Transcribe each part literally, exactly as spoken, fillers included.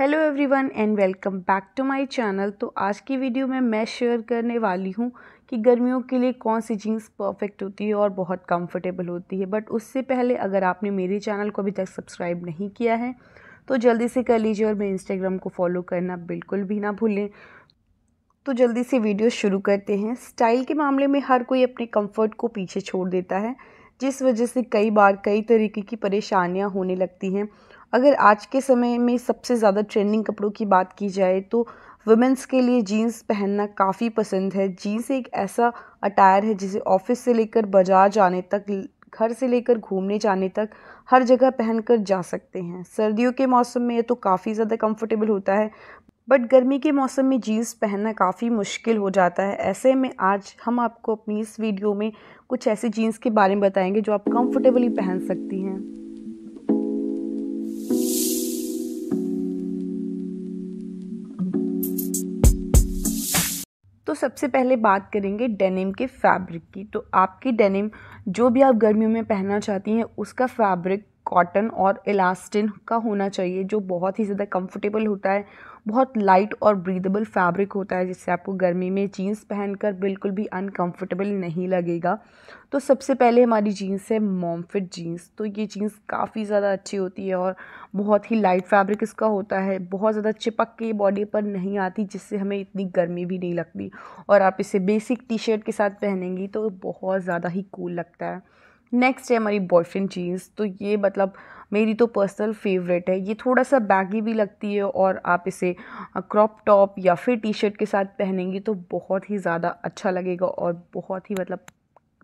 Hello everyone and welcome back to my channel. तो आज की वीडियो में मैं शेयर करने वाली हूँ कि गर्मियों के लिए कौन सी जीन्स परफेक्ट होती है और बहुत कंफर्टेबल होती है। बट उससे पहले अगर आपने मेरे चैनल को अभी तक सब्सक्राइब नहीं किया है तो जल्दी से कर लीजिए और मेरे इंस्टाग्राम को फॉलो करना बिल्कुल भी ना भूलें। तो जल्दी से वीडियो शुरू करते हैं। स्टाइल के मामले में हर कोई अपने कम्फर्ट को पीछे छोड़ देता है, जिस वजह से कई बार कई तरीके की परेशानियाँ होने लगती हैं। अगर आज के समय में सबसे ज़्यादा ट्रेंडिंग कपड़ों की बात की जाए तो वुमेंस के लिए जीन्स पहनना काफ़ी पसंद है। जीन्स एक ऐसा अटायर है जिसे ऑफिस से लेकर बाजार जाने तक, घर से लेकर घूमने जाने तक हर जगह पहनकर जा सकते हैं। सर्दियों के मौसम में ये तो काफ़ी ज़्यादा कंफर्टेबल होता है, बट गर्मी के मौसम में जीन्स पहनना काफ़ी मुश्किल हो जाता है। ऐसे में आज हम आपको अपनी इस वीडियो में कुछ ऐसे जीन्स के बारे में बताएंगे जो आप कंफर्टेबली पहन सकती हैं। तो सबसे पहले बात करेंगे डेनिम के फैब्रिक की। तो आपकी डेनिम जो भी आप गर्मियों में पहनना चाहती हैं उसका फैब्रिक कॉटन और इलास्टिन का होना चाहिए, जो बहुत ही ज़्यादा कंफर्टेबल होता है। बहुत लाइट और ब्रीदेबल फैब्रिक होता है, जिससे आपको गर्मी में जीन्स पहनकर बिल्कुल भी अनकंफर्टेबल नहीं लगेगा। तो सबसे पहले हमारी जीन्स है मॉम फिट जीन्स। तो ये जीन्स काफ़ी ज़्यादा अच्छी होती है और बहुत ही लाइट फैब्रिक इसका होता है। बहुत ज़्यादा चिपक के बॉडी पर नहीं आती, जिससे हमें इतनी गर्मी भी नहीं लगती। और आप इसे बेसिक टी शर्ट के साथ पहनेंगी तो बहुत ज़्यादा ही कूल लगता है। नेक्स्ट है हमारी बॉयफ्रेंड जीन्स। तो ये मतलब मेरी तो पर्सनल फेवरेट है। ये थोड़ा सा बैगी भी लगती है और आप इसे क्रॉप टॉप या फिर टी शर्ट के साथ पहनेंगी तो बहुत ही ज़्यादा अच्छा लगेगा और बहुत ही मतलब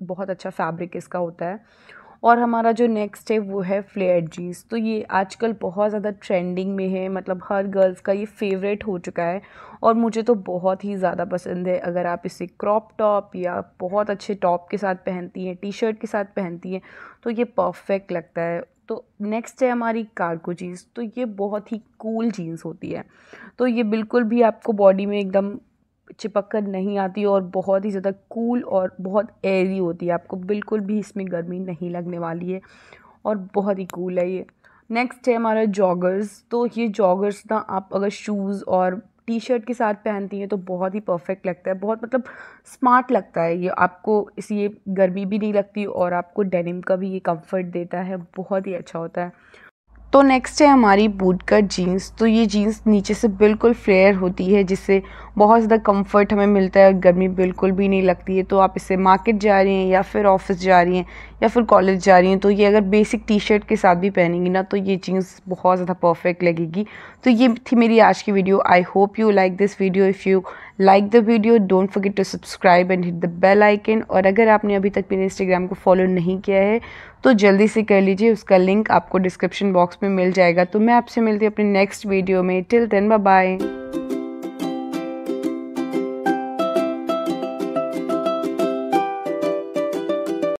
बहुत अच्छा फैब्रिक इसका होता है। और हमारा जो नेक्स्ट है वो है फ्लेयर्ड जीन्स। तो ये आजकल बहुत ज़्यादा ट्रेंडिंग में है, मतलब हर गर्ल्स का ये फेवरेट हो चुका है और मुझे तो बहुत ही ज़्यादा पसंद है। अगर आप इसे क्रॉप टॉप या बहुत अच्छे टॉप के साथ पहनती हैं, टी शर्ट के साथ पहनती हैं तो ये परफेक्ट लगता है। तो नेक्स्ट है हमारी कार्गो जीन्स। तो ये बहुत ही कूल जीन्स होती है। तो ये बिल्कुल भी आपको बॉडी में एकदम चिपक कर नहीं आती और बहुत ही ज़्यादा कूल और बहुत एयरी होती है। आपको बिल्कुल भी इसमें गर्मी नहीं लगने वाली है और बहुत ही कूल है ये। नेक्स्ट है हमारा जॉगर्स। तो ये जॉगर्स ना आप अगर शूज़ और टी शर्ट के साथ पहनती हैं तो बहुत ही परफेक्ट लगता है। बहुत मतलब स्मार्ट लगता है ये। आपको इस ये गर्मी भी नहीं लगती और आपको डेनिम का भी ये कम्फर्ट देता है, बहुत ही अच्छा होता है। तो नेक्स्ट है हमारी बूटकट जीन्स। तो ये जीन्स नीचे से बिल्कुल फ्लेयर होती है, जिससे बहुत ज़्यादा कंफर्ट हमें मिलता है और गर्मी बिल्कुल भी नहीं लगती है। तो आप इससे मार्केट जा रही हैं या फिर ऑफिस जा रही हैं या फिर कॉलेज जा रही हैं तो ये अगर बेसिक टी शर्ट के साथ भी पहनेंगी ना तो ये जीन्स बहुत ज़्यादा परफेक्ट लगेगी। तो ये थी मेरी आज की video. I hope you like this video. If you like the video don't forget to subscribe and hit the bell icon. और अगर आपने अभी तक मेरे इंस्टाग्राम को फॉलो नहीं किया है तो जल्दी से कर लीजिए, उसका लिंक आपको डिस्क्रिप्शन बॉक्स में मिल जाएगा। तो मैं आपसे मिलती हूँ अपने नेक्स्ट वीडियो में। Till then bye bye.